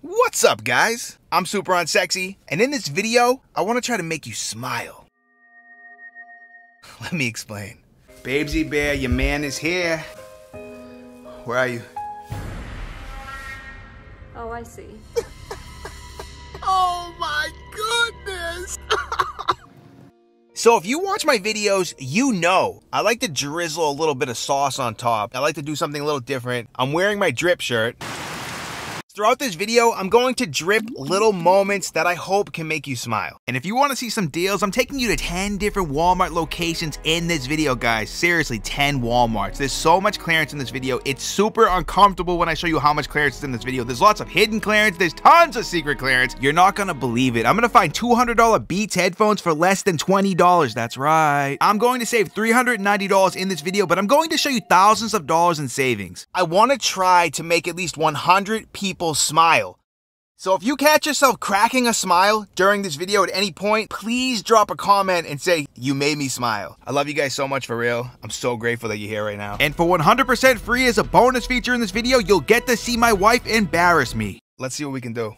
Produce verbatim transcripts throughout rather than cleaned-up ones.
What's up, guys? I'm Super Unsexy, and in this video, I want to try to make you smile. Let me explain. Babesy Bear, your man is here. Where are you? Oh, I see. Oh my goodness! So if you watch my videos, you know I like to drizzle a little bit of sauce on top. I like to do something a little different. I'm wearing my drip shirt. Throughout this video, I'm going to drip little moments that I hope can make you smile. And if you want to see some deals, I'm taking you to ten different Walmart locations in this video, guys. Seriously, ten Walmarts. There's so much clearance in this video. It's super uncomfortable when I show you how much clearance is in this video. There's lots of hidden clearance. There's tons of secret clearance. You're not going to believe it. I'm going to find two hundred dollar Beats headphones for less than twenty dollars. That's right. I'm going to save three hundred ninety dollars in this video, but I'm going to show you thousands of dollars in savings. I want to try to make at least one hundred people smile. So if you catch yourself cracking a smile during this video at any point, please drop a comment and say, you made me smile. I love you guys so much, for real. I'm so grateful that you're here right now. And for one hundred percent free as a bonus feature in this video, you'll get to see my wife embarrass me. Let's see what we can do.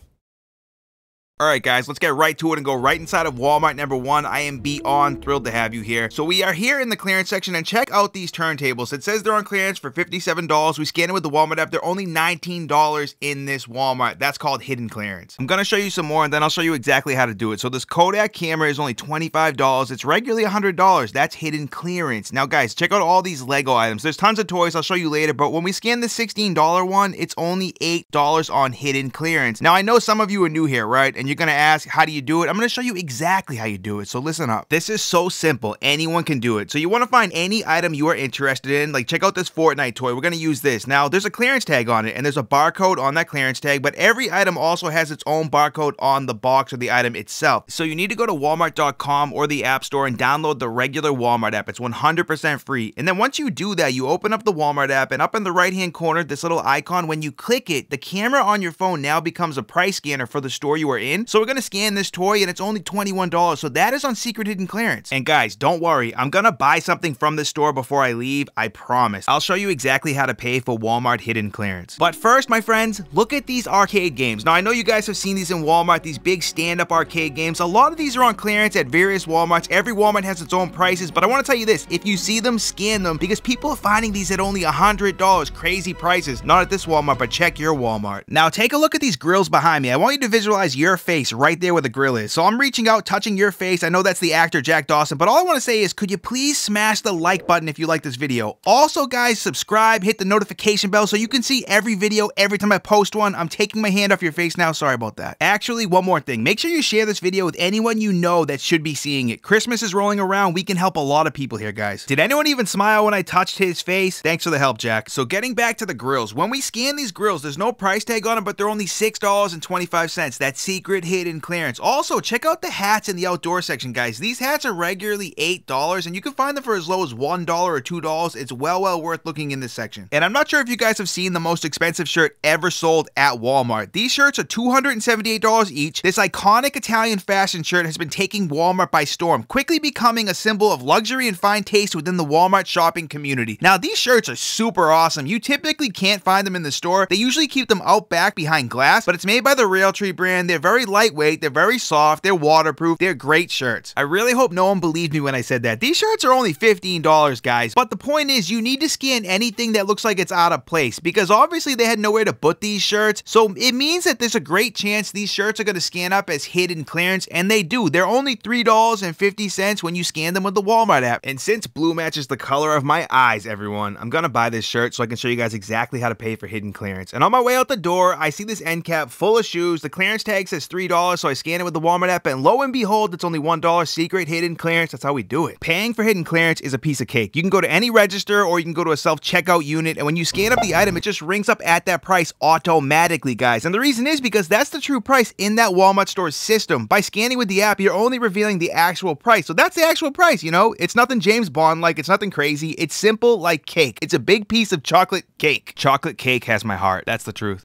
All right, guys, let's get right to it and go right inside of Walmart number one. I am beyond thrilled to have you here. So we are here in the clearance section, and check out these turntables. It says they're on clearance for fifty-seven dollars. We scan it with the Walmart app. They're only nineteen dollars in this Walmart. That's called hidden clearance. I'm gonna show you some more, and then I'll show you exactly how to do it. So this Kodak camera is only twenty-five dollars. It's regularly one hundred dollars. That's hidden clearance. Now, guys, check out all these Lego items. There's tons of toys. I'll show you later, but when we scan the sixteen dollar one, it's only eight dollars on hidden clearance. Now, I know some of you are new here, right? And you're gonna ask, how do you do it? I'm gonna show you exactly how you do it, so listen up. This is so simple, anyone can do it. So you wanna find any item you are interested in, like check out this Fortnite toy, we're gonna use this. Now, there's a clearance tag on it, and there's a barcode on that clearance tag, but every item also has its own barcode on the box or the item itself. So you need to go to Walmart dot com or the App Store and download the regular Walmart app. It's one hundred percent free. And then once you do that, you open up the Walmart app, and up in the right-hand corner, this little icon, when you click it, the camera on your phone now becomes a price scanner for the store you are in. So we're gonna scan this toy, and it's only twenty-one dollars. So that is on secret hidden clearance. And guys, don't worry, I'm gonna buy something from this store before I leave, I promise. I'll show you exactly how to pay for Walmart hidden clearance. But first, my friends, look at these arcade games. Now, I know you guys have seen these in Walmart, these big stand-up arcade games. A lot of these are on clearance at various Walmarts. Every Walmart has its own prices, but I wanna tell you this, if you see them, scan them, because people are finding these at only one hundred dollars, crazy prices. Not at this Walmart, but check your Walmart. Now, take a look at these grills behind me. I want you to visualize your face right there where the grill is. So I'm reaching out, touching your face. I know that's the actor Jack Dawson, but all I want to say is, could you please smash the like button if you like this video? Also, guys, subscribe, hit the notification bell so you can see every video every time I post one. I'm taking my hand off your face now, sorry about that. Actually, one more thing, make sure you share this video with anyone you know that should be seeing it. Christmas is rolling around, we can help a lot of people here, guys. Did anyone even smile when I touched his face? Thanks for the help, Jack. So getting back to the grills, when we scan these grills, there's no price tag on them, but they're only six dollars and twenty-five cents. That's secret hidden clearance. Also, check out the hats in the outdoor section, guys. These hats are regularly eight dollars, and you can find them for as low as one dollar or two dollars. It's well, well worth looking in this section. And I'm not sure if you guys have seen the most expensive shirt ever sold at Walmart. These shirts are two hundred seventy-eight dollars each. This iconic Italian fashion shirt has been taking Walmart by storm, quickly becoming a symbol of luxury and fine taste within the Walmart shopping community. Now, these shirts are super awesome. You typically can't find them in the store. They usually keep them out back behind glass, but it's made by the RealTree brand. They're very lightweight, they're very soft, they're waterproof, they're great shirts. I really hope no one believed me when I said that. These shirts are only fifteen dollars, guys, but the point is you need to scan anything that looks like it's out of place, because obviously they had nowhere to put these shirts, so it means that there's a great chance these shirts are going to scan up as hidden clearance, and they do. They're only three dollars and fifty cents when you scan them with the Walmart app. And since blue matches the color of my eyes, everyone, I'm going to buy this shirt so I can show you guys exactly how to pay for hidden clearance. And on my way out the door, I see this end cap full of shoes. The clearance tag says three dollars, so I scan it with the Walmart app, and lo and behold, it's only one dollar secret hidden clearance. That's how we do it. Paying for hidden clearance is a piece of cake. You can go to any register, or you can go to a self-checkout unit, and when you scan up the item, it just rings up at that price automatically, guys. And the reason is because that's the true price in that Walmart store's system. By scanning with the app, you're only revealing the actual price. So that's the actual price, you know? It's nothing James Bond-like, it's nothing crazy. It's simple like cake. It's a big piece of chocolate cake. Chocolate cake has my heart. That's the truth.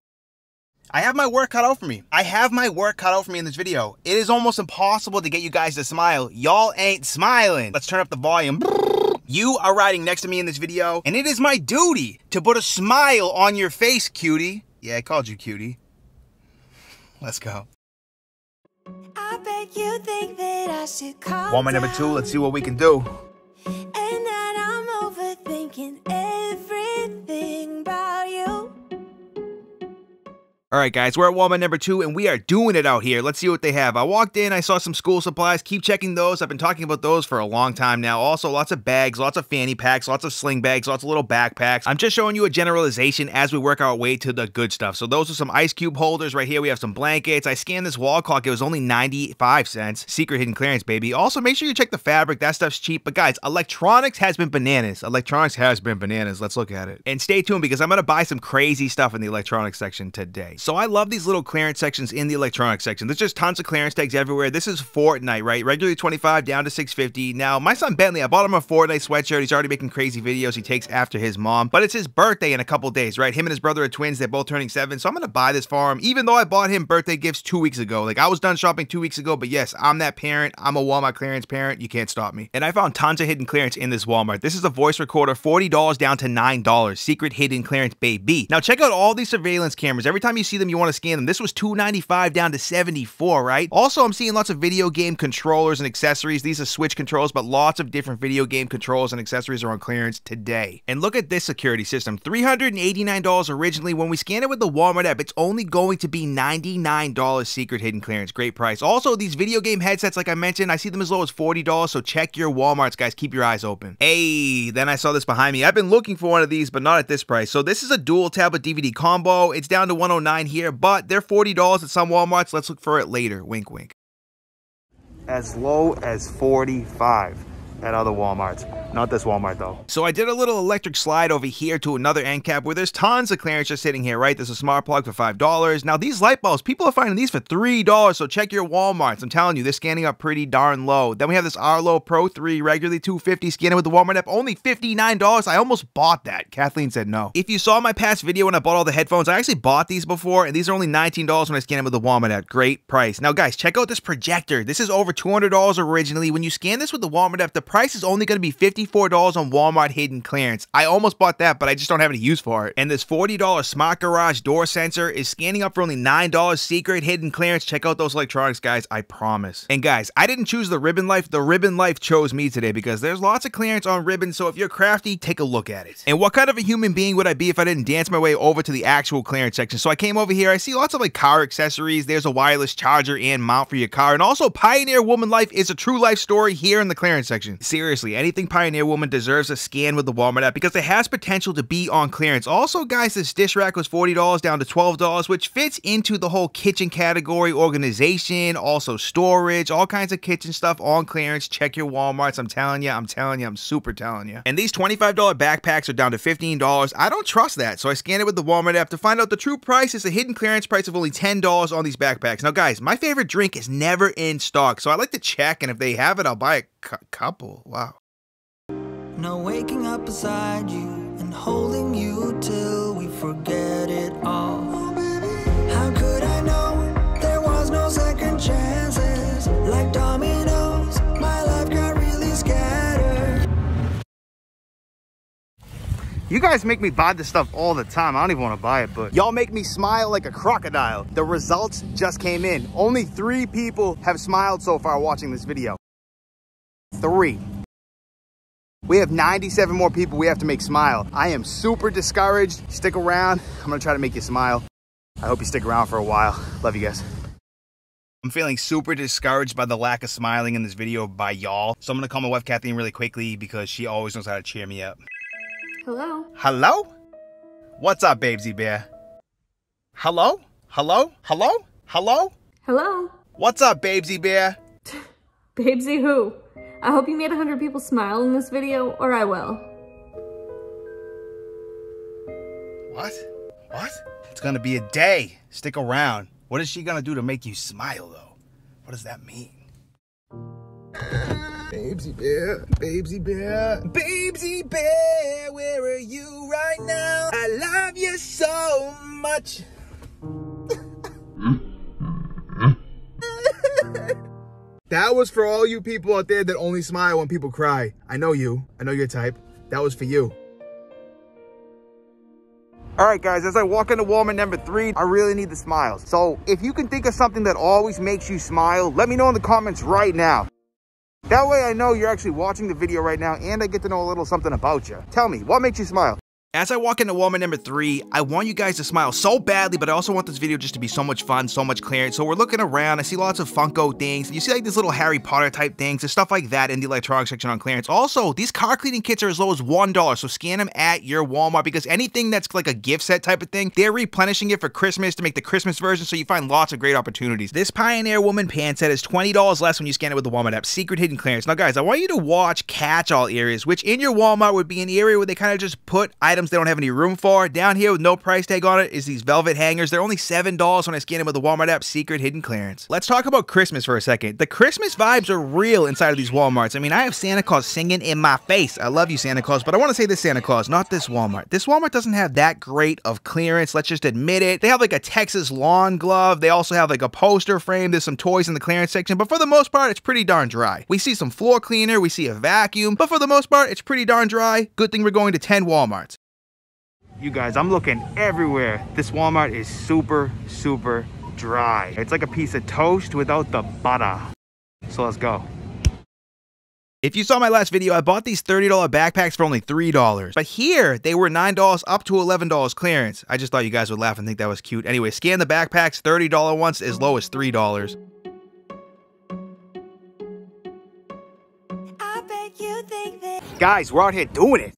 I have my work cut out for me. I have my work cut out for me in this video. It is almost impossible to get you guys to smile. Y'all ain't smiling. Let's turn up the volume. You are riding next to me in this video, and it is my duty to put a smile on your face, cutie. Yeah, I called you cutie. Let's go. I bet you think that I should call. Woman number two, let's see what we can do. And that I'm overthinking everything about you. All right, guys, we're at Walmart number two, and we are doing it out here. Let's see what they have. I walked in, I saw some school supplies. Keep checking those. I've been talking about those for a long time now. Also, lots of bags, lots of fanny packs, lots of sling bags, lots of little backpacks. I'm just showing you a generalization as we work our way to the good stuff. So those are some ice cube holders right here. We have some blankets. I scanned this wall clock. It was only ninety-five cents. Secret hidden clearance, baby. Also, make sure you check the fabric. That stuff's cheap. But guys, electronics has been bananas. Electronics has been bananas. Let's look at it. And stay tuned, because I'm going to buy some crazy stuff in the electronics section today. So I love these little clearance sections in the electronics section. There's just tons of clearance tags everywhere. This is Fortnite, right? Regularly twenty-five dollars down to six fifty. Now, my son Bentley, I bought him a Fortnite sweatshirt. He's already making crazy videos he takes after his mom, but it's his birthday in a couple days, right? Him and his brother are twins. They're both turning seven, so I'm gonna buy this for him, even though I bought him birthday gifts two weeks ago. Like, I was done shopping two weeks ago, but yes, I'm that parent. I'm a Walmart clearance parent. You can't stop me. And I found tons of hidden clearance in this Walmart. This is a voice recorder, forty dollars down to nine dollars. Secret hidden clearance, baby. Now, check out all these surveillance cameras. Every time you see them, you want to scan them. This was two ninety-five down to seventy-four, right? Also, I'm seeing lots of video game controllers and accessories. These are Switch controls, but lots of different video game controls and accessories are on clearance today. And look at this security system, three hundred eighty-nine dollars originally. When we scan it with the Walmart app, it's only going to be ninety-nine dollars secret hidden clearance. Great price. Also, these video game headsets, like I mentioned, I see them as low as forty dollars, so check your Walmarts, guys. Keep your eyes open. Hey, then I saw this behind me. I've been looking for one of these, but not at this price. So this is a dual tablet D V D combo. It's down to one oh nine here, but they're forty dollars at some Walmarts. Let's look for it later. Wink, wink. As low as forty-five dollars at other Walmarts. Not this Walmart, though. So I did a little electric slide over here to another end cap where there's tons of clearance just sitting here, right? There's a smart plug for five dollars. Now, these light bulbs, people are finding these for three dollars, so check your Walmarts. I'm telling you, they're scanning up pretty darn low. Then we have this Arlo Pro three, regularly two fifty, scanning with the Walmart app, only fifty-nine dollars. I almost bought that. Kathleen said no. If you saw my past video when I bought all the headphones, I actually bought these before, and these are only nineteen dollars when I scan them with the Walmart app. Great price. Now, guys, check out this projector. This is over two hundred dollars originally. When you scan this with the Walmart app, the price is only going to be fifty dollars. forty-four dollars on Walmart hidden clearance. I almost bought that, but I just don't have any use for it. And this forty dollar smart garage door sensor is scanning up for only nine dollars secret hidden clearance. Check out those electronics, guys. I promise. And guys, I didn't choose the ribbon life. The ribbon life chose me today, because there's lots of clearance on ribbons. So if you're crafty, take a look at it. And what kind of a human being would I be if I didn't dance my way over to the actual clearance section? So I came over here. I see lots of like car accessories. There's a wireless charger and mount for your car. And also, Pioneer Woman life is a true life story here in the clearance section. Seriously, anything Pioneer Pioneer Woman deserves a scan with the Walmart app, because it has potential to be on clearance. Also, guys, this dish rack was forty dollars down to twelve dollars, which fits into the whole kitchen category, organization, also storage, all kinds of kitchen stuff on clearance. Check your Walmarts. I'm telling you, I'm telling you, I'm super telling you. And these twenty-five dollar backpacks are down to fifteen dollars. I don't trust that, so I scanned it with the Walmart app to find out the true price. It's a hidden clearance price of only ten dollars on these backpacks. Now, guys, my favorite drink is never in stock, so I like to check, and if they have it, I'll buy a cu couple. Wow. Now waking up beside you and holding you till we forget it all. How could I know there was no second chances? Like dominoes, my life got really scattered. You guys make me buy this stuff all the time. I don't even want to buy it, but y'all make me smile like a crocodile. The results just came in. Only three people have smiled so far watching this video. Three. We have ninety-seven more people we have to make smile. I am super discouraged. Stick around. I'm gonna try to make you smile. I hope you stick around for a while. Love you guys. I'm feeling super discouraged by the lack of smiling in this video by y'all. So I'm gonna call my wife Kathleen really quickly, because she always knows how to cheer me up. Hello? Hello? What's up, Babesy Bear? Hello? Hello? Hello? Hello? Hello? What's up, Babesy Bear? Babesy who? I hope you made one hundred people smile in this video, or I will. What? What? It's gonna be a day. Stick around. What is she gonna do to make you smile, though? What does that mean? Babesy Bear, Babesy Bear, Babesy Bear, where are you right now? I love you so much. That was for all you people out there that only smile when people cry. I know you. I know your type. That was for you. All right, guys, as I walk into Walmart number three, I really need the smiles. So if you can think of something that always makes you smile, let me know in the comments right now. That way I know you're actually watching the video right now and I get to know a little something about you. Tell me, what makes you smile? As I walk into Walmart number three, I want you guys to smile so badly, but I also want this video just to be so much fun, so much clearance. So we're looking around, I see lots of Funko things. You see like these little Harry Potter type things and stuff like that in the electronics section on clearance. Also, these car cleaning kits are as low as one dollar, so scan them at your Walmart because anything that's like a gift set type of thing, they're replenishing it for Christmas to make the Christmas version, so you find lots of great opportunities. This Pioneer Woman pan set is twenty dollars less when you scan it with the Walmart app. Secret hidden clearance. Now guys, I want you to watch catch-all areas, which in your Walmart would be an area where they kind of just put items they don't have any room for. Down here with no price tag on it is these velvet hangers. They're only seven dollars when I scan them with the Walmart app. Secret hidden clearance. Let's talk about Christmas for a second. The Christmas vibes are real inside of these Walmarts. I mean, I have Santa Claus singing in my face. I love you, Santa Claus, but I want to say this Santa Claus, not this Walmart. This Walmart doesn't have that great of clearance. Let's just admit it. They have like a Texas lawn glove. They also have like a poster frame. There's some toys in the clearance section, but for the most part, it's pretty darn dry. We see some floor cleaner. We see a vacuum, but for the most part, it's pretty darn dry. Good thing we're going to ten Walmarts. You guys, I'm looking everywhere. This Walmart is super, super dry. It's like a piece of toast without the butter. So let's go. If you saw my last video, I bought these thirty dollar backpacks for only three dollars. But here, they were nine dollars up to eleven dollars clearance. I just thought you guys would laugh and think that was cute. Anyway, scan the backpacks, thirty dollar ones as low as three dollars. I bet you think that guys, we're out here doing it.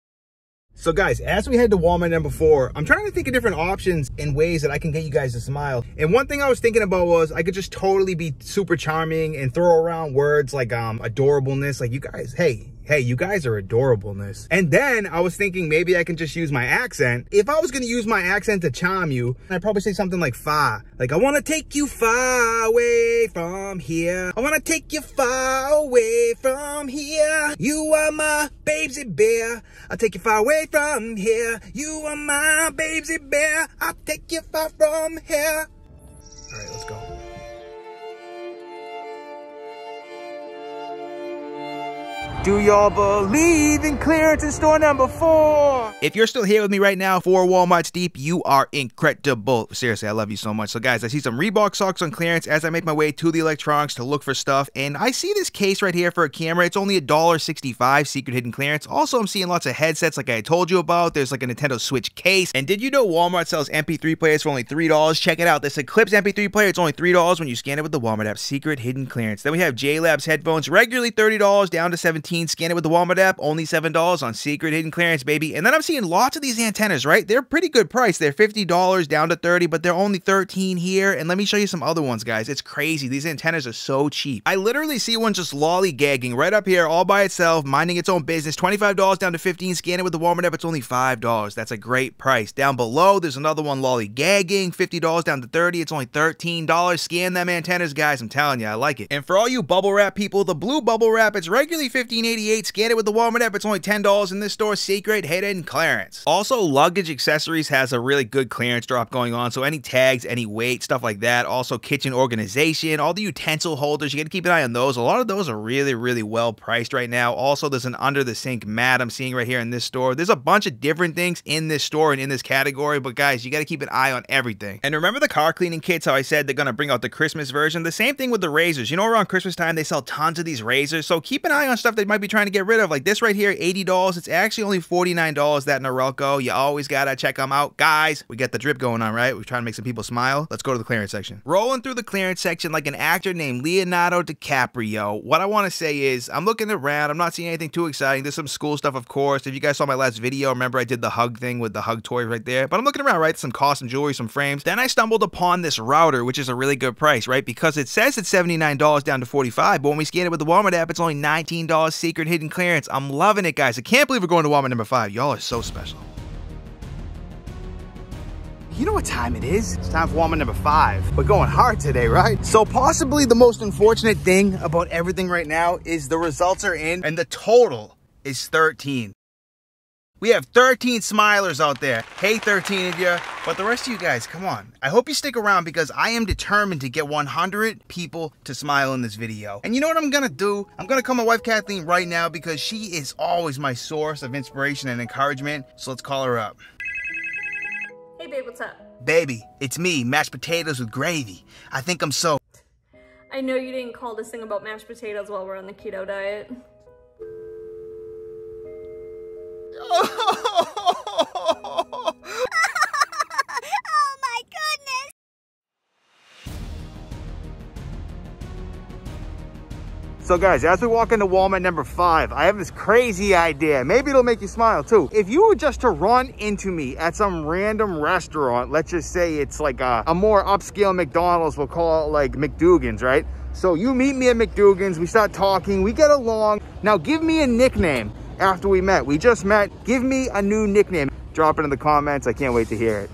So guys, as we head to Walmart number four, I'm trying to think of different options and ways that I can get you guys to smile. And one thing I was thinking about was I could just totally be super charming and throw around words like um, adorableness. Like you guys, hey, hey, you guys are adorableness. And then I was thinking maybe I can just use my accent. If I was gonna use my accent to charm you, I'd probably say something like far. Like I wanna take you far away from here. I wanna take you far away from here. You are my Babesy Bear. I'll take you far away from here. You are my Babesy Bear. I'll take you far from here. All right, let's go. Do y'all believe in clearance in store number four? If you're still here with me right now, four Walmarts deep, you are incredible. Seriously, I love you so much. So guys, I see some Reebok socks on clearance as I make my way to the electronics to look for stuff. And I see this case right here for a camera. It's only one dollar sixty-five, secret hidden clearance. Also, I'm seeing lots of headsets like I told you about. There's like a Nintendo Switch case. And did you know Walmart sells M P three players for only three dollars? Check it out. This Eclipse M P three player, it's only three dollars when you scan it with the Walmart app. Secret hidden clearance. Then we have JLab's headphones, regularly thirty dollars, down to seventeen dollars. Scan it with the Walmart app, only seven dollars on secret hidden clearance, baby. And then I'm seeing lots of these antennas, right? They're pretty good price. They're fifty dollars down to thirty dollars, but they're only thirteen dollars here. And let me show you some other ones, guys. It's crazy. These antennas are so cheap. I literally see one just lollygagging right up here all by itself, minding its own business. twenty-five dollars down to fifteen dollars. Scan it with the Walmart app. It's only five dollars. That's a great price. Down below, there's another one lollygagging. fifty dollars down to thirty dollars. It's only thirteen dollars. Scan them antennas, guys. I'm telling you, I like it. And for all you bubble wrap people, the blue bubble wrap, it's regularly fifteen dollars. Scan it with the Walmart app. It's only ten dollars in this store. Secret hidden clearance. Also, luggage accessories has a really good clearance drop going on. So any tags, any weight, stuff like that. Also, kitchen organization, all the utensil holders. You got to keep an eye on those. A lot of those are really, really well priced right now. Also, there's an under the sink mat I'm seeing right here in this store. There's a bunch of different things in this store and in this category. But guys, you got to keep an eye on everything. And remember the car cleaning kits, how I said they're going to bring out the Christmas version. The same thing with the razors. You know, around Christmas time, they sell tons of these razors. So keep an eye on stuff that might be trying to get rid of, like this right here, eighty dollars. It's actually only forty-nine dollars, that Norelco. You always gotta check them out, guys. We got the drip going on, right? We're trying to make some people smile. Let's go to the clearance section. Rolling through the clearance section like an actor named Leonardo DiCaprio. What I want to say is I'm looking around. I'm not seeing anything too exciting. There's some school stuff, of course. If you guys saw my last video, remember I did the hug thing with the hug toy right there. But I'm looking around, right? Some costume jewelry, some frames. Then I stumbled upon this router, which is a really good price, right? Because it says it's seventy-nine dollars down to forty-five dollars, but when we scan it with the Walmart app, it's only nineteen dollars. Secret hidden clearance. I'm loving it, guys. I can't believe we're going to Walmart number five. Y'all are so special. You know what time it is? It's time for Walmart number five. We're going hard today, right? So possibly the most unfortunate thing about everything right now is the results are in and the total is thirteen. We have thirteen smilers out there. Hey, thirteen of you. But the rest of you guys, come on. I hope you stick around because I am determined to get one hundred people to smile in this video. And you know what I'm gonna do? I'm gonna call my wife Kathleen right now because she is always my source of inspiration and encouragement. So let's call her up. Hey babe, what's up? Baby, it's me, mashed potatoes with gravy. I think I'm so... I know you didn't call this thing about mashed potatoes while we're on the keto diet. Oh my goodness! So guys, as we walk into Walmart number five, I have this crazy idea. Maybe it'll make you smile too. If you were just to run into me at some random restaurant, let's just say it's like a, a more upscale McDonald's, we'll call it like McDougan's, right? So you meet me at McDougan's, we start talking, we get along. Now give me a nickname. After we met, we just met, give me a new nickname. Drop it in the comments, I can't wait to hear it.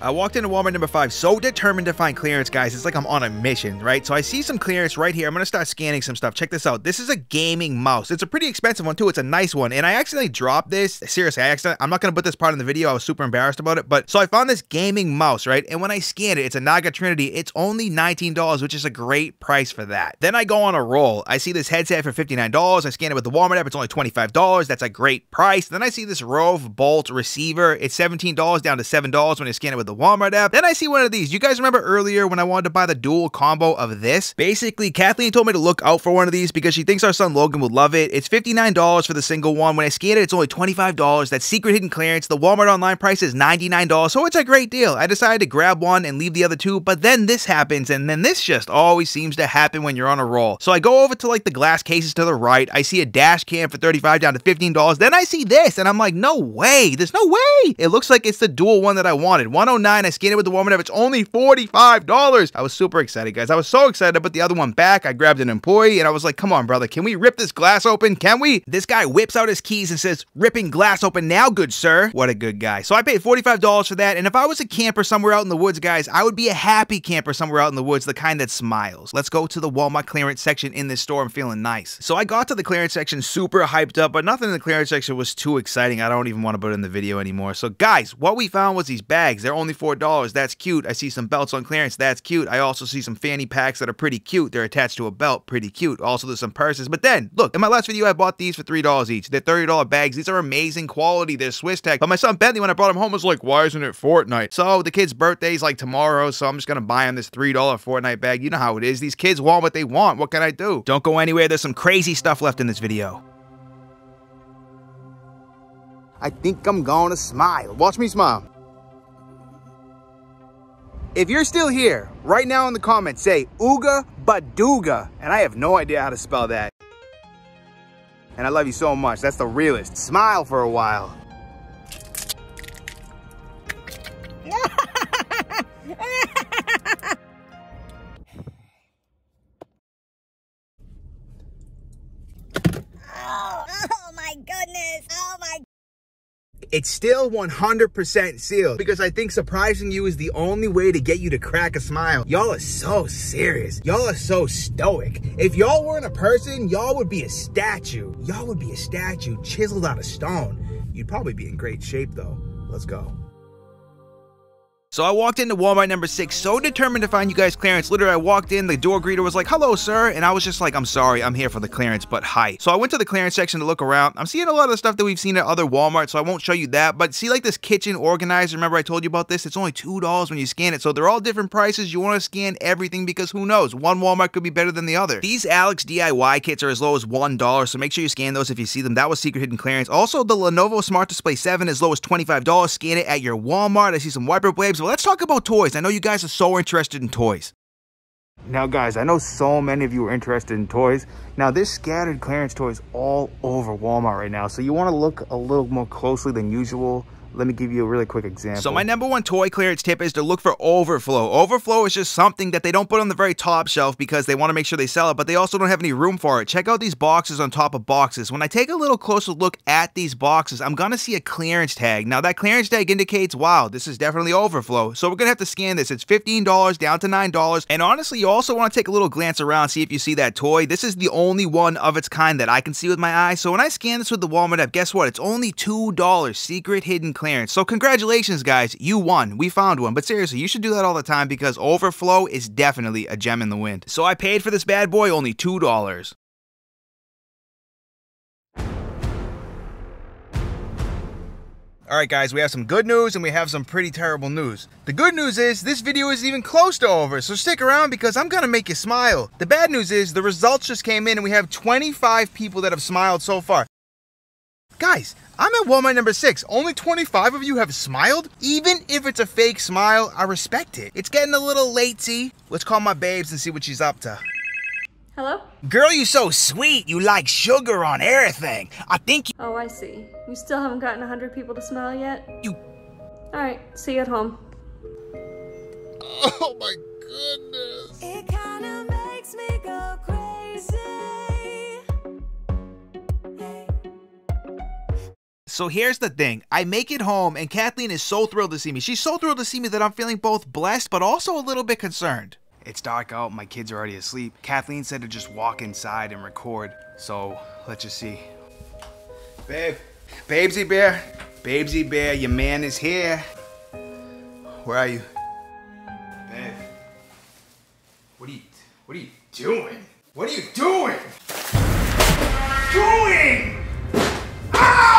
I walked into Walmart number five, so determined to find clearance, guys. It's like I'm on a mission, right? So I see some clearance right here. I'm gonna start scanning some stuff. Check this out. This is a gaming mouse. It's a pretty expensive one too. It's a nice one. And I accidentally dropped this. Seriously, I accidentally, I'm not gonna put this part in the video. I was super embarrassed about it. But so I found this gaming mouse, right? And when I scanned it, it's a Naga Trinity. It's only nineteen dollars, which is a great price for that. Then I go on a roll. I see this headset for fifty-nine dollars. I scan it with the Walmart app. It's only twenty-five dollars. That's a great price. Then I see this Rove Bolt receiver. It's seventeen dollars down to seven dollars when I scan it with the Walmart app. Then I see one of these. You guys remember earlier when I wanted to buy the dual combo of this? Basically, Kathleen told me to look out for one of these because she thinks our son Logan would love it. It's fifty-nine dollars for the single one. When I scan it, it's only twenty-five dollars. That's secret hidden clearance. The Walmart online price is ninety-nine dollars, so it's a great deal. I decided to grab one and leave the other two, but then this happens, and then this just always seems to happen when you're on a roll. So I go over to like the glass cases to the right. I see a dash cam for thirty-five dollars down to fifteen dollars. Then I see this, and I'm like, no way. There's no way. It looks like it's the dual one that I wanted. one oh nine. I scanned it with the Walmart app. It's only forty-five dollars. I was super excited, guys. I was so excited to put the other one back. I grabbed an employee and I was like, come on, brother. Can we rip this glass open? Can we? This guy whips out his keys and says, ripping glass open now, good sir. What a good guy. So I paid forty-five dollars for that. And if I was a camper somewhere out in the woods, guys, I would be a happy camper somewhere out in the woods, the kind that smiles. Let's go to the Walmart clearance section in this store. I'm feeling nice. So I got to the clearance section super hyped up, but nothing in the clearance section was too exciting. I don't even want to put it in the video anymore. So guys, what we found was these bags. They're only four dollars. That's cute. I see some belts on clearance. That's cute. I also see some fanny packs that are pretty cute. They're attached to a belt. Pretty cute. Also, there's some purses. But then, look, in my last video, I bought these for three dollars each. They're thirty dollar bags. These are amazing quality. They're Swiss tech. But my son Bentley, when I brought him home, was like, why isn't it Fortnite? So the kid's birthday's like tomorrow, so I'm just going to buy him this three dollar Fortnite bag. You know how it is. These kids want what they want. What can I do? Don't go anywhere. There's some crazy stuff left in this video. I think I'm going to smile. Watch me smile. If you're still here, right now in the comments, say Ooga Badooga, and I have no idea how to spell that. And I love you so much. That's the realest. Smile for a while. Oh, oh my goodness. Oh my. It's still one hundred percent sealed because I think surprising you is the only way to get you to crack a smile. Y'all are so serious. Y'all are so stoic. If y'all weren't a person, y'all would be a statue. Y'all would be a statue chiseled out of stone. You'd probably be in great shape though. Let's go. So I walked into Walmart number six, so determined to find you guys clearance. Literally, I walked in, the door greeter was like, hello, sir. And I was just like, I'm sorry, I'm here for the clearance, but hi. So I went to the clearance section to look around. I'm seeing a lot of the stuff that we've seen at other Walmart, so I won't show you that. But see like this kitchen organizer, remember I told you about this? It's only two dollars when you scan it. So they're all different prices. You want to scan everything because who knows? One Walmart could be better than the other. These Alex D I Y kits are as low as one dollar. So make sure you scan those if you see them. That was secret hidden clearance. Also, the Lenovo Smart Display seven as low as twenty-five dollars. Scan it at your Walmart. I see some wiper waves. Let's talk about toys. I know you guys are so interested in toys. Now guys, I know so many of you are interested in toys. Now there's scattered clearance toys all over Walmart right now, so you want to look a little more closely than usual. Let me give you a really quick example. So my number one toy clearance tip is to look for overflow. Overflow is just something that they don't put on the very top shelf because they want to make sure they sell it, but they also don't have any room for it. Check out these boxes on top of boxes. When I take a little closer look at these boxes, I'm going to see a clearance tag. Now that clearance tag indicates, wow, this is definitely overflow. So we're going to have to scan this. It's fifteen dollars down to nine dollars. And honestly, you also want to take a little glance around, see if you see that toy. This is the only one of its kind that I can see with my eyes. So when I scan this with the Walmart app, guess what? It's only two dollars. Secret hidden clearance. So congratulations, guys. You won. We found one. But seriously, you should do that all the time because overflow is definitely a gem in the wind. So I paid for this bad boy only two dollars. All right, guys, we have some good news and we have some pretty terrible news. The good news is this video isn't even close to over, so stick around because I'm gonna make you smile. The bad news is the results just came in and we have twenty-five people that have smiled so far. Guys, I'm at Walmart number six. Only twenty-five of you have smiled? Even if it's a fake smile, I respect it. It's getting a little late-y. Let's call my babes and see what she's up to. Hello? Girl, you so sweet. You like sugar on everything. I think you- Oh, I see. You still haven't gotten one hundred people to smile yet? You- Alright, see you at home. Oh my goodness. It kinda makes me go crazy. Hey. So here's the thing. I make it home and Kathleen is so thrilled to see me. She's so thrilled to see me that I'm feeling both blessed but also a little bit concerned. It's dark out, my kids are already asleep. Kathleen said to just walk inside and record, so let's just see. Babe, Babesy Bear, Babesy Bear, your man is here. Where are you? Babe, what are you, what are you doing? What are you doing? Doing! Ah!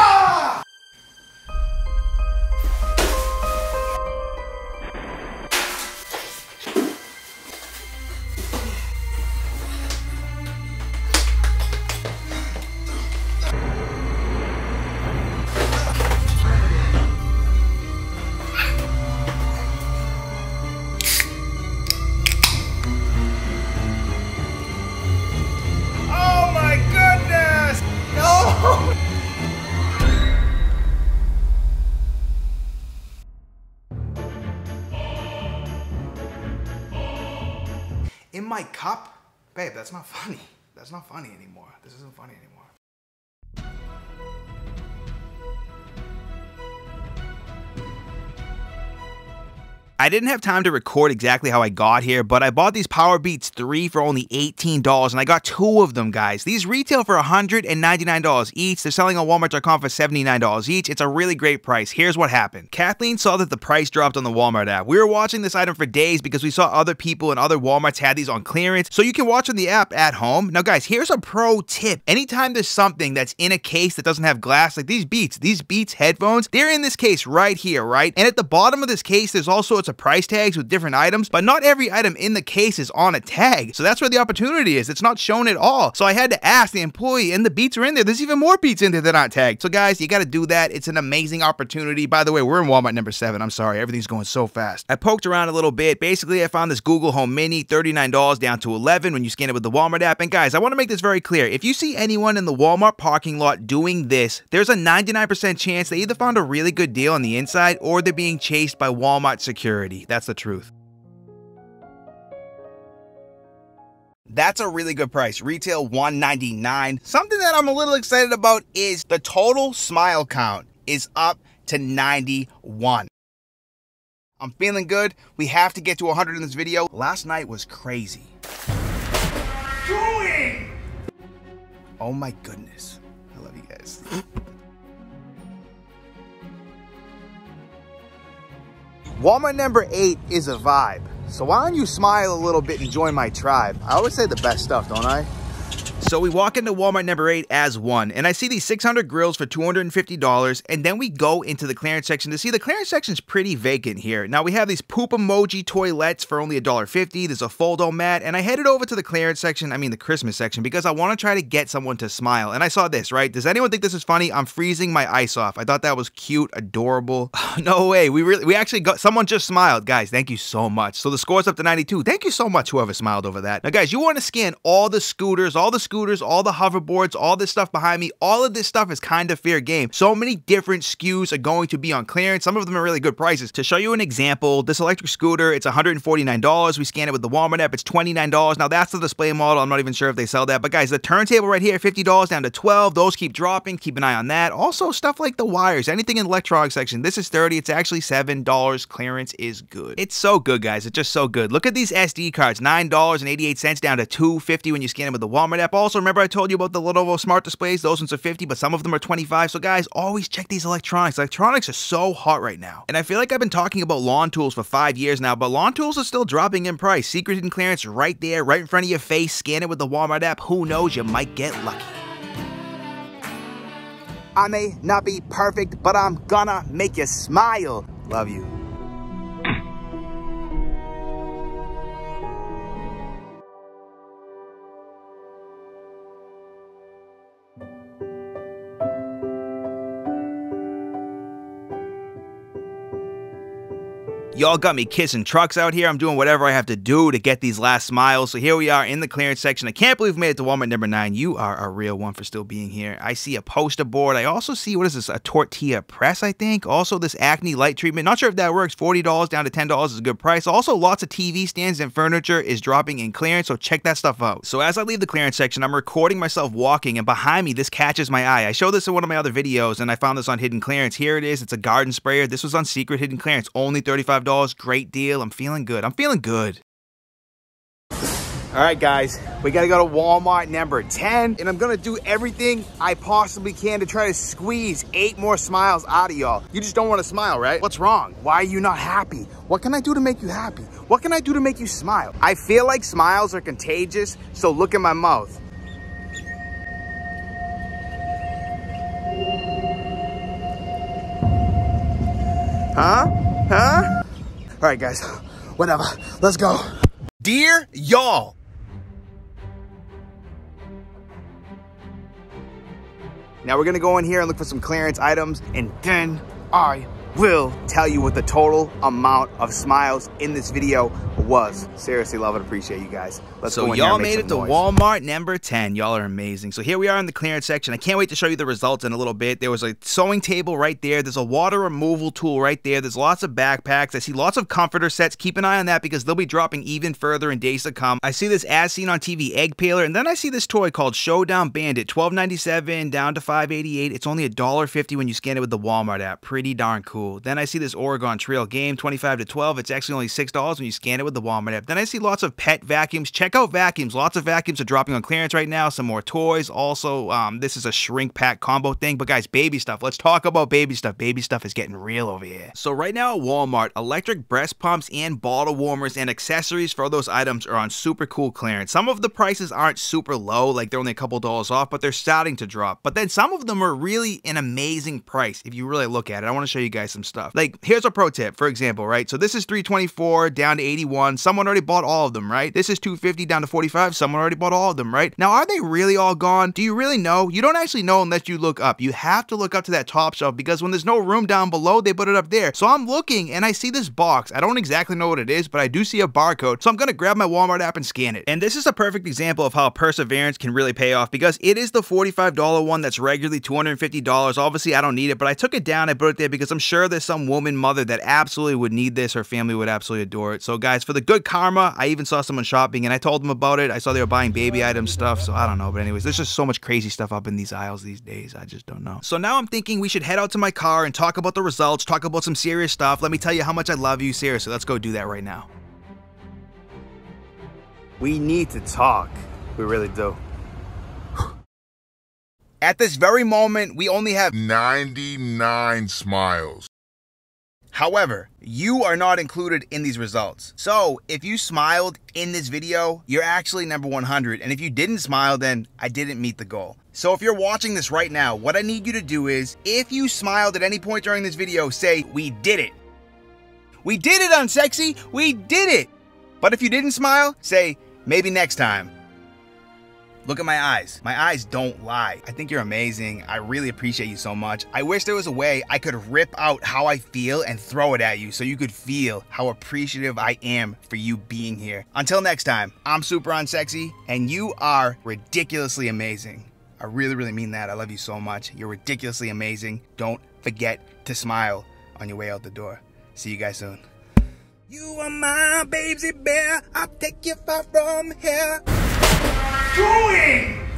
In my cup? Babe, that's not funny. That's not funny anymore. This isn't funny anymore. I didn't have time to record exactly how I got here, but I bought these Powerbeats three for only eighteen dollars, and I got two of them, guys. These retail for one hundred ninety-nine dollars each. They're selling on Walmart dot com for seventy-nine dollars each. It's a really great price. Here's what happened. Kathleen saw that the price dropped on the Walmart app. We were watching this item for days because we saw other people and other Walmarts had these on clearance, so you can watch on the app at home. Now, guys, here's a pro tip. Anytime there's something that's in a case that doesn't have glass, like these Beats, these Beats headphones, they're in this case right here, right? And at the bottom of this case, there's all sorts of price tags with different items, but not every item in the case is on a tag, so that's where the opportunity is. It's not shown at all, so I had to ask the employee, and the Beats are in there. There's even more Beats in there that aren't tagged, so guys, you gotta do that. It's an amazing opportunity. By the way, we're in Walmart number seven. I'm sorry, everything's going so fast. I poked around a little bit. Basically, I found this Google Home Mini, thirty-nine dollars down to eleven when you scan it with the Walmart app, and guys, I want to make this very clear. If you see anyone in the Walmart parking lot doing this, there's a ninety-nine percent chance they either found a really good deal on the inside or they're being chased by Walmart security. That's the truth. That's a really good price. Retail one ninety-nine. Something that I'm a little excited about is the total smile count is up to ninety-one. I'm feeling good. We have to get to one hundred in this video. Last night was crazy. Doing? Oh my goodness. I love you guys. Walmart number eight is a vibe. So why don't you smile a little bit and join my tribe? I always say the best stuff, don't I? So we walk into Walmart number eight as one, and I see these six hundred grills for two hundred fifty dollars, and then we go into the clearance section to see the clearance section's pretty vacant here. Now we have these poop emoji toilets for only a dollar fifty, there's a fold-o mat, and I headed over to the clearance section, I mean the Christmas section, because I want to try to get someone to smile. And I saw this, right? Does anyone think this is funny? I'm freezing my ice off. I thought that was cute, adorable. No way, we really, we actually got, someone just smiled. Guys, thank you so much. So the score's up to ninety-two. Thank you so much, whoever smiled over that. Now guys, you want to scan all the scooters, all the scooters, all the hoverboards, all this stuff behind me. All of this stuff is kind of fair game. So many different S K Us are going to be on clearance. Some of them are really good prices. To show you an example, this electric scooter, it's one hundred forty-nine dollars. We scan it with the Walmart app, it's twenty-nine dollars. Now that's the display model. I'm not even sure if they sell that, but guys, the turntable right here, fifty dollars down to twelve. Those keep dropping. Keep an eye on that. Also stuff like the wires, anything in the electronics section. This is thirty dollars. It's actually seven dollars. Clearance is good. It's so good, guys. It's just so good. Look at these S D cards, nine dollars and eighty-eight cents down to two fifty when you scan it with the Walmart app. Also, remember I told you about the Lenovo Smart Displays? Those ones are fifty, but some of them are twenty-five. So guys, always check these electronics. Electronics are so hot right now. And I feel like I've been talking about lawn tools for five years now, but lawn tools are still dropping in price. Secret hidden clearance right there, right in front of your face. Scan it with the Walmart app. Who knows? You might get lucky. I may not be perfect, but I'm gonna make you smile. Love you. Y'all got me kissing trucks out here. I'm doing whatever I have to do to get these last miles. So here we are in the clearance section. I can't believe we made it to Walmart number nine. You are a real one for still being here. I see a poster board. I also see, what is this, a tortilla press, I think. Also this acne light treatment. Not sure if that works. forty dollars down to ten dollars is a good price. Also, lots of T V stands and furniture is dropping in clearance, so check that stuff out. So as I leave the clearance section, I'm recording myself walking, and behind me, this catches my eye. I showed this in one of my other videos, and I found this on Hidden Clearance. Here it is. It's a garden sprayer. This was on Secret Hidden Clearance. Only thirty-five dollars. Great deal. I'm feeling good. I'm feeling good. All right, guys, we got to go to Walmart number ten, and I'm going to do everything I possibly can to try to squeeze eight more smiles out of y'all. You just don't want to smile, right? What's wrong? Why are you not happy? What can I do to make you happy? What can I do to make you smile? I feel like smiles are contagious, so look at my mouth. Huh? Huh? All right, guys, whatever, let's go. Dear y'all. Now we're gonna go in here and look for some clearance items, and then I will tell you what the total amount of smiles in this video was. Seriously, love and appreciate you guys. Let's go in here and make some noise. So y'all made it to Walmart number ten. Y'all are amazing. So here we are in the clearance section. I can't wait to show you the results in a little bit. There was a sewing table right there. There's a water removal tool right there. There's lots of backpacks. I see lots of comforter sets. Keep an eye on that because they'll be dropping even further in days to come. I see this As Seen on T V egg peeler, and then I see this toy called Showdown Bandit, twelve ninety-seven down to five eighty-eight. It's only one dollar fifty when you scan it with the Walmart app. Pretty darn cool. Then I see this Oregon Trail game, twenty-five to twelve. It's actually only six dollars when you scan it with the Walmart app. Then I see lots of pet vacuums. Check out vacuums. Lots of vacuums are dropping on clearance right now. Some more toys. Also, um, this is a shrink pack combo thing. But guys, baby stuff. Let's talk about baby stuff. Baby stuff is getting real over here. So right now at Walmart, electric breast pumps and bottle warmers and accessories for those items are on super cool clearance. Some of the prices aren't super low, like they're only a couple dollars off, but they're starting to drop. But then some of them are really an amazing price if you really look at it. I want to show you guys some stuff. Like, here's a pro tip, for example, right? So this is three twenty-four down to eighty-one. Someone already bought all of them, right? This is two fifty down to forty-five. Someone already bought all of them, right? Now, are they really all gone? Do you really know? You don't actually know unless you look up. You have to look up to that top shelf because when there's no room down below, they put it up there. So I'm looking and I see this box. I don't exactly know what it is, but I do see a barcode. So I'm gonna grab my Walmart app and scan it. And this is a perfect example of how perseverance can really pay off because it is the forty-five dollar one that's regularly two hundred fifty dollars. Obviously, I don't need it, but I took it down. I put it there because I'm sure there's some woman mother that absolutely would need this. Her family would absolutely adore it. So guys, for the good karma, I even saw someone shopping and I told them about it. I saw they were buying baby item stuff. So I don't know. But anyways, there's just so much crazy stuff up in these aisles these days. I just don't know. So now I'm thinking we should head out to my car and talk about the results, talk about some serious stuff. Let me tell you how much I love you. Seriously, let's go do that right now. We need to talk. We really do. At this very moment, we only have ninety-nine smiles. However, you are not included in these results. So if you smiled in this video, you're actually number one hundred. And if you didn't smile, then I didn't meet the goal. So if you're watching this right now, what I need you to do is, if you smiled at any point during this video, say, we did it. We did it, Unsexy. We did it. But if you didn't smile, say, maybe next time. Look at my eyes. My eyes don't lie. I think you're amazing. I really appreciate you so much. I wish there was a way I could rip out how I feel and throw it at you so you could feel how appreciative I am for you being here. Until next time, I'm Super Unsexy, and you are ridiculously amazing. I really, really mean that. I love you so much. You're ridiculously amazing. Don't forget to smile on your way out the door. See you guys soon. You are my Babesy Bear. I'll take you far from here. Doing